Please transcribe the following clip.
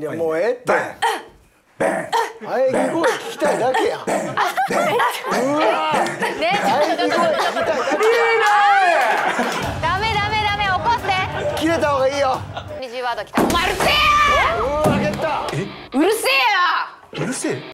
いやもうええってあえぎ声聞きたいだけやん。うわねえちょっとダメダメダメ起こして切れた方がいいよ。20ワードきた。お前うるせえや。うるせえよ。うるせえ。